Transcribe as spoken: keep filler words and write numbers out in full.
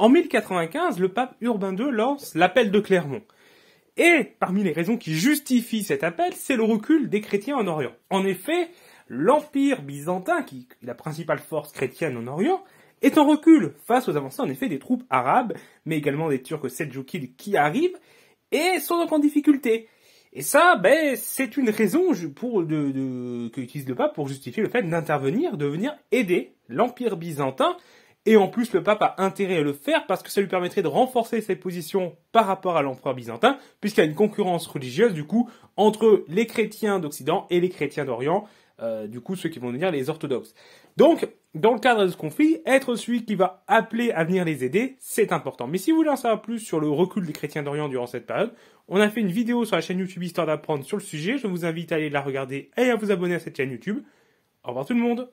En mille quatre-vingt-quinze, le pape Urbain deux lance l'appel de Clermont. Et parmi les raisons qui justifient cet appel, c'est le recul des chrétiens en Orient. En effet, l'Empire byzantin, qui est la principale force chrétienne en Orient, est en recul face aux avancées en effet des troupes arabes, mais également des Turcs seldjoukides qui arrivent et sont donc en difficulté. Et ça, ben, c'est une raison pour de, de, que utilise le pape pour justifier le fait d'intervenir, de venir aider l'Empire byzantin. Et en plus, le pape a intérêt à le faire parce que ça lui permettrait de renforcer ses positions par rapport à l'empereur byzantin, puisqu'il y a une concurrence religieuse, du coup, entre les chrétiens d'Occident et les chrétiens d'Orient, euh, du coup, ceux qui vont devenir les orthodoxes. Donc, dans le cadre de ce conflit, être celui qui va appeler à venir les aider, c'est important. Mais si vous voulez en savoir plus sur le recul des chrétiens d'Orient durant cette période, on a fait une vidéo sur la chaîne YouTube Histoire d'apprendre sur le sujet. Je vous invite à aller la regarder et à vous abonner à cette chaîne YouTube. Au revoir tout le monde!